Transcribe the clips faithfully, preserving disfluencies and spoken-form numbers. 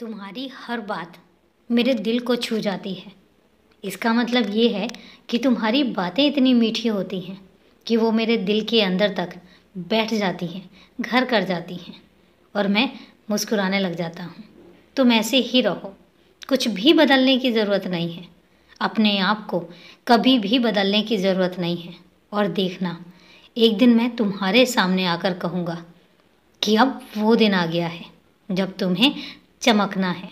तुम्हारी हर बात मेरे दिल को छू जाती है। इसका मतलब ये है कि तुम्हारी बातें इतनी मीठी होती हैं कि वो मेरे दिल के अंदर तक बैठ जाती हैं, घर कर जाती हैं और मैं मुस्कुराने लग जाता हूँ। तुम ऐसे ही रहो, कुछ भी बदलने की ज़रूरत नहीं है, अपने आप को कभी भी बदलने की ज़रूरत नहीं है। और देखना, एक दिन मैं तुम्हारे सामने आकर कहूँगा कि अब वो दिन आ गया है जब तुम्हें चमकना है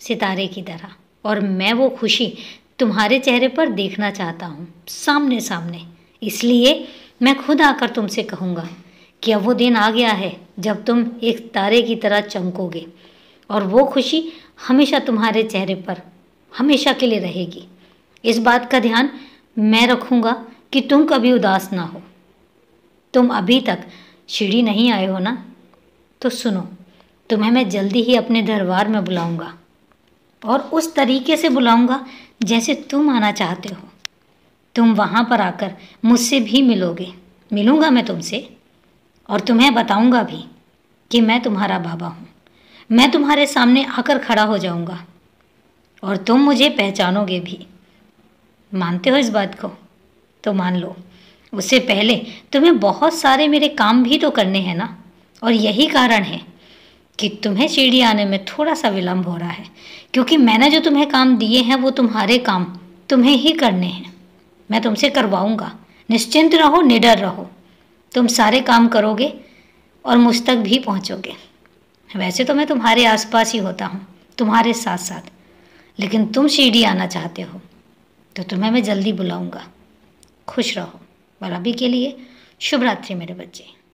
सितारे की तरह, और मैं वो खुशी तुम्हारे चेहरे पर देखना चाहता हूँ सामने सामने। इसलिए मैं खुद आकर तुमसे कहूँगा कि अब वो दिन आ गया है जब तुम एक तारे की तरह चमकोगे और वो खुशी हमेशा तुम्हारे चेहरे पर हमेशा के लिए रहेगी। इस बात का ध्यान मैं रखूँगा कि तुम कभी उदास ना हो। तुम अभी तक शिरडी नहीं आए हो ना, तो सुनो, तुम्हें मैं जल्दी ही अपने दरबार में बुलाऊँगा और उस तरीके से बुलाऊँगा जैसे तुम आना चाहते हो। तुम वहाँ पर आकर मुझसे भी मिलोगे, मिलूँगा मैं तुमसे, और तुम्हें बताऊँगा भी कि मैं तुम्हारा बाबा हूँ। मैं तुम्हारे सामने आकर खड़ा हो जाऊँगा और तुम मुझे पहचानोगे भी। मानते हो इस बात को? तो मान लो। उससे पहले तुम्हें बहुत सारे मेरे काम भी तो करने हैं ना, और यही कारण है कि तुम्हें शिरडी आने में थोड़ा सा विलम्ब हो रहा है, क्योंकि मैंने जो तुम्हें काम दिए हैं वो तुम्हारे काम तुम्हें ही करने हैं। मैं तुमसे करवाऊँगा, निश्चिंत रहो, निडर रहो। तुम सारे काम करोगे और मुझ तक भी पहुँचोगे। वैसे तो मैं तुम्हारे आसपास ही होता हूँ, तुम्हारे साथ साथ, लेकिन तुम शिरडी आना चाहते हो तो तुम्हें मैं जल्दी बुलाऊँगा। खुश रहो। और अभी के लिए शुभ रात्रि मेरे बच्चे।